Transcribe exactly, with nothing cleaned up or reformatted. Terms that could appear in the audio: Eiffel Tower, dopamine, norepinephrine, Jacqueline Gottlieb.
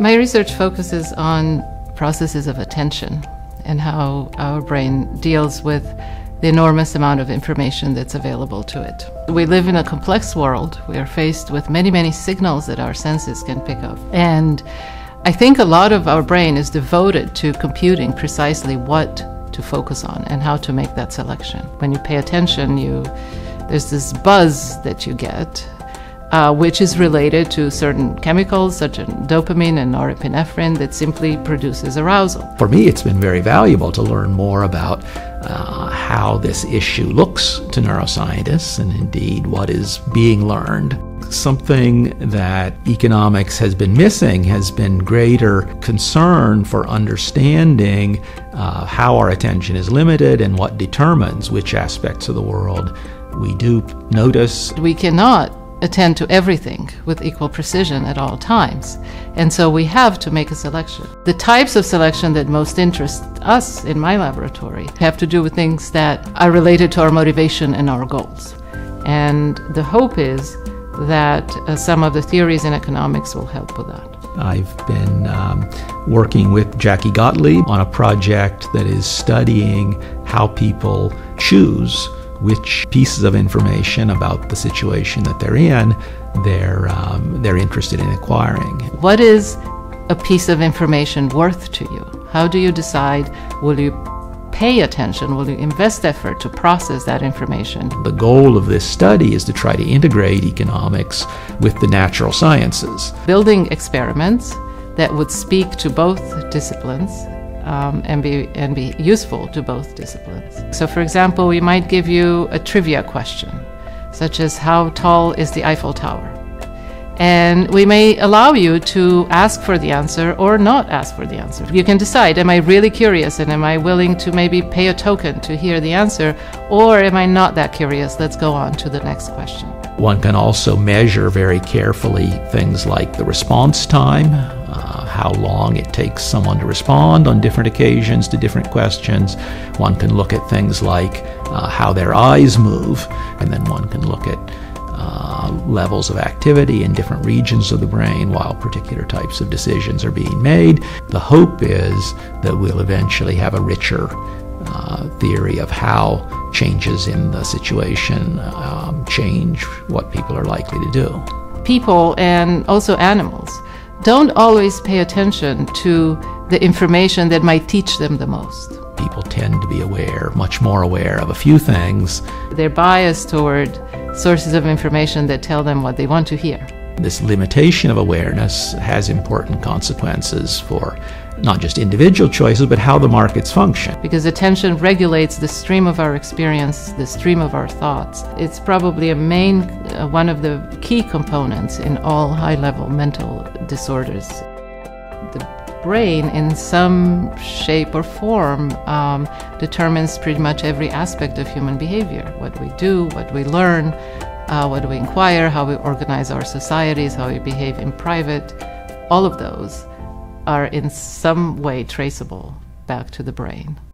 My research focuses on processes of attention and how our brain deals with the enormous amount of information that's available to it. We live in a complex world. We are faced with many, many signals that our senses can pick up. And I think a lot of our brain is devoted to computing precisely what to focus on and how to make that selection. When you pay attention, you, there's this buzz that you get, uh, which is related to certain chemicals such as dopamine and norepinephrine that simply produces arousal. For me, it's been very valuable to learn more about Uh, how this issue looks to neuroscientists, and indeed what is being learned. Something that economics has been missing has been greater concern for understanding uh, how our attention is limited and what determines which aspects of the world we do notice. We cannot attend to everything with equal precision at all times, and so we have to make a selection. The types of selection that most interest us in my laboratory have to do with things that are related to our motivation and our goals. And the hope is that uh, some of the theories in economics will help with that. I've been um, working with Jackie Gottlieb on a project that is studying how people choose which pieces of information about the situation that they're in they're, um, they're interested in acquiring. What is a piece of information worth to you? How do you decide? Will you pay attention? Will you invest effort to process that information? The goal of this study is to try to integrate economics with the natural sciences. Building experiments that would speak to both disciplines Um, and be and be useful to both disciplines. So, for example, we might give you a trivia question, such as how tall is the Eiffel Tower? And we may allow you to ask for the answer or not ask for the answer. You can decide, am I really curious and am I willing to maybe pay a token to hear the answer, or am I not that curious? Let's go on to the next question. One can also measure very carefully things like the response time, uh, how long it takes someone to respond on different occasions to different questions. One can look at things like uh, how their eyes move, and then one can look at uh, levels of activity in different regions of the brain while particular types of decisions are being made. The hope is that we'll eventually have a richer Uh, theory of how changes in the situation um, change what people are likely to do. People and also animals don't always pay attention to the information that might teach them the most. People tend to be aware, much more aware of a few things. They're biased toward sources of information that tell them what they want to hear. This limitation of awareness has important consequences for not just individual choices, but how the markets function. Because attention regulates the stream of our experience, the stream of our thoughts. It's probably a main, uh, one of the key components in all high-level mental disorders. The brain, in some shape or form, um, determines pretty much every aspect of human behavior. What we do, what we learn, uh, what we inquire, how we organize our societies, how we behave in private, all of those are in some way traceable back to the brain.